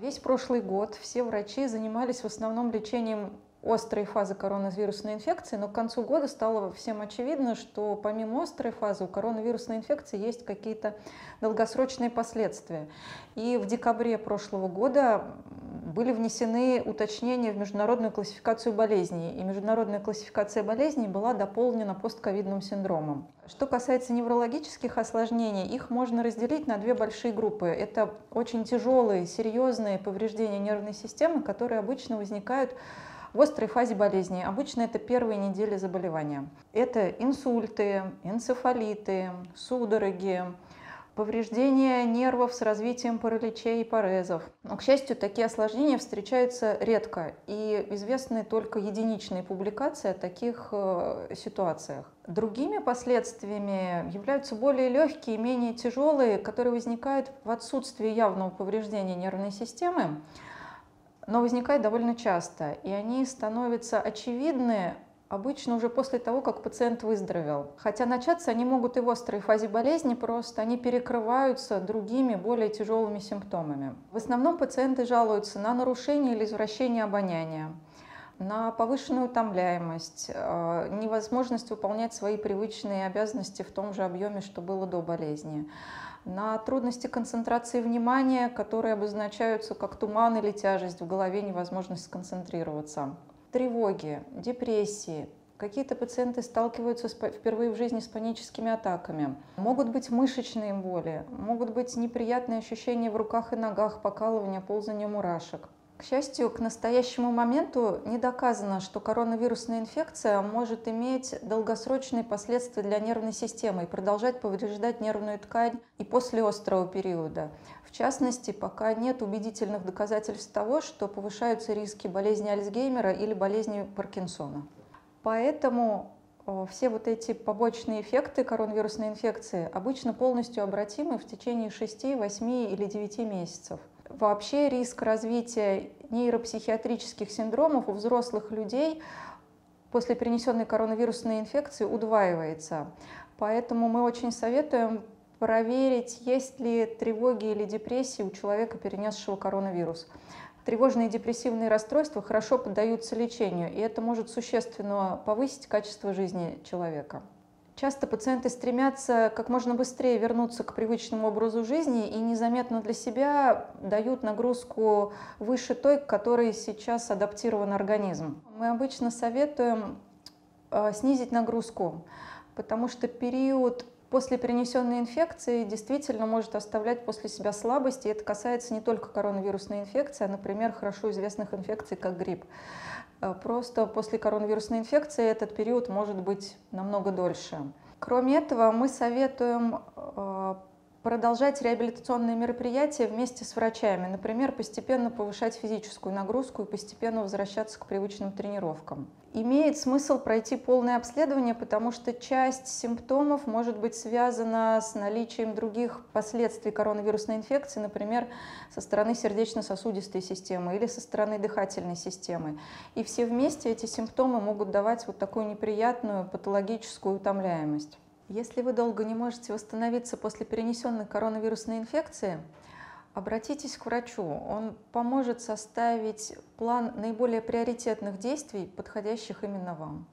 Весь прошлый год все врачи занимались в основном лечением острой фазы коронавирусной инфекции, но к концу года стало всем очевидно, что помимо острой фазы у коронавирусной инфекции есть какие-то долгосрочные последствия. И в декабре прошлого года были внесены уточнения в международную классификацию болезней, и международная классификация болезней была дополнена постковидным синдромом. Что касается неврологических осложнений, их можно разделить на две большие группы. Это очень тяжелые, серьезные повреждения нервной системы, которые обычно возникают в острой фазе болезни. Обычно это первые недели заболевания. Это инсульты, энцефалиты, судороги, повреждения нервов с развитием параличей и парезов. Но, к счастью, такие осложнения встречаются редко, и известны только единичные публикации о таких ситуациях. Другими последствиями являются более легкие, менее тяжелые, которые возникают в отсутствии явного повреждения нервной системы, но возникают довольно часто, и они становятся очевидны обычно уже после того, как пациент выздоровел. Хотя начаться они могут и в острой фазе болезни, просто они перекрываются другими, более тяжелыми симптомами. В основном пациенты жалуются на нарушение или извращение обоняния, на повышенную утомляемость, невозможность выполнять свои привычные обязанности в том же объеме, что было до болезни, на трудности концентрации внимания, которые обозначаются как туман или тяжесть в голове, невозможность сконцентрироваться. Тревоги, депрессии. Какие-то пациенты сталкиваются впервые в жизни с паническими атаками. Могут быть мышечные боли, могут быть неприятные ощущения в руках и ногах, покалывание, ползание мурашек. К счастью, к настоящему моменту не доказано, что коронавирусная инфекция может иметь долгосрочные последствия для нервной системы и продолжать повреждать нервную ткань и после острого периода. В частности, пока нет убедительных доказательств того, что повышаются риски болезни Альцгеймера или болезни Паркинсона. Поэтому все вот эти побочные эффекты коронавирусной инфекции обычно полностью обратимы в течение 6, 8 или 9 месяцев. Вообще риск развития нейропсихиатрических синдромов у взрослых людей после перенесенной коронавирусной инфекции удваивается. Поэтому мы очень советуем проверить, есть ли тревоги или депрессии у человека, перенесшего коронавирус. Тревожные и депрессивные расстройства хорошо поддаются лечению, и это может существенно повысить качество жизни человека. Часто пациенты стремятся как можно быстрее вернуться к привычному образу жизни и незаметно для себя дают нагрузку выше той, к которой сейчас адаптирован организм. Мы обычно советуем снизить нагрузку, потому что период после перенесенной инфекции действительно может оставлять после себя слабость, и это касается не только коронавирусной инфекции, а, например, хорошо известных инфекций, как грипп. Просто после коронавирусной инфекции этот период может быть намного дольше. Кроме этого, мы советуем продолжать реабилитационные мероприятия вместе с врачами. Например, постепенно повышать физическую нагрузку и постепенно возвращаться к привычным тренировкам. Имеет смысл пройти полное обследование, потому что часть симптомов может быть связана с наличием других последствий коронавирусной инфекции, например, со стороны сердечно-сосудистой системы или со стороны дыхательной системы. И все вместе эти симптомы могут давать вот такую неприятную патологическую утомляемость. Если вы долго не можете восстановиться после перенесенной коронавирусной инфекции, обратитесь к врачу. Он поможет составить план наиболее приоритетных действий, подходящих именно вам.